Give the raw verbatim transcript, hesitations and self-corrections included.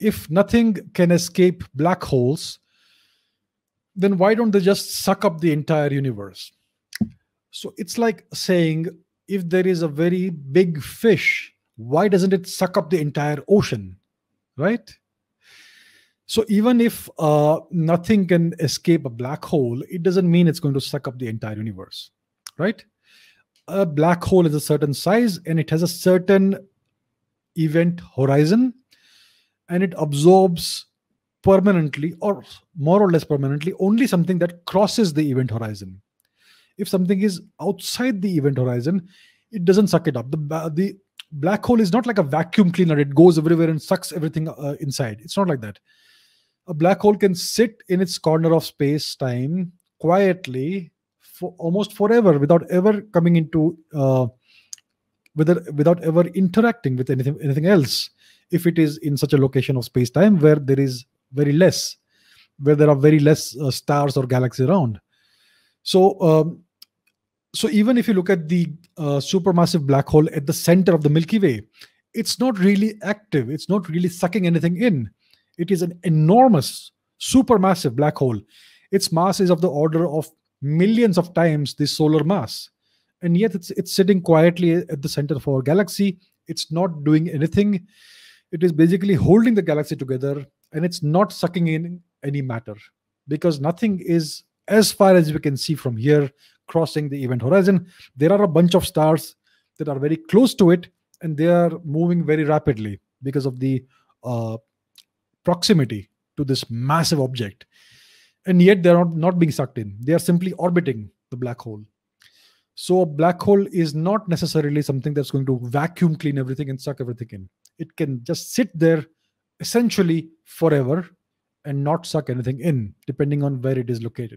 if nothing can escape black holes, then why don't they just suck up the entire universe? So it's like saying, if there is a very big fish, why doesn't it suck up the entire ocean, right? So even if uh, nothing can escape a black hole, it doesn't mean it's going to suck up the entire universe, right? A black hole is a certain size and it has a certain event horizon, and it absorbs permanently, or more or less permanently, only something that crosses the event horizon. If something is outside the event horizon, it doesn't suck it up. The, the black hole is not like a vacuum cleaner. It goes everywhere and sucks everything uh, inside. It's not like that. A black hole can sit in its corner of space-time quietly for almost forever without ever coming into, uh, without, without ever interacting with anything, anything else. If it is in such a location of space-time where there is very less, where there are very less uh, stars or galaxies around. So, um, so even if you look at the uh, supermassive black hole at the center of the Milky Way, it's not really active. It's not really sucking anything in. It is an enormous supermassive black hole. Its mass is of the order of millions of times the solar mass. And yet it's, it's sitting quietly at the center of our galaxy. It's not doing anything. It is basically holding the galaxy together, and it's not sucking in any matter, because nothing is, as far as we can see from here, crossing the event horizon. There are a bunch of stars that are very close to it, and they are moving very rapidly because of the uh, proximity to this massive object. And yet they are not, not being sucked in. They are simply orbiting the black hole. So a black hole is not necessarily something that's going to vacuum clean everything and suck everything in. It can just sit there essentially forever and not suck anything in, depending on where it is located.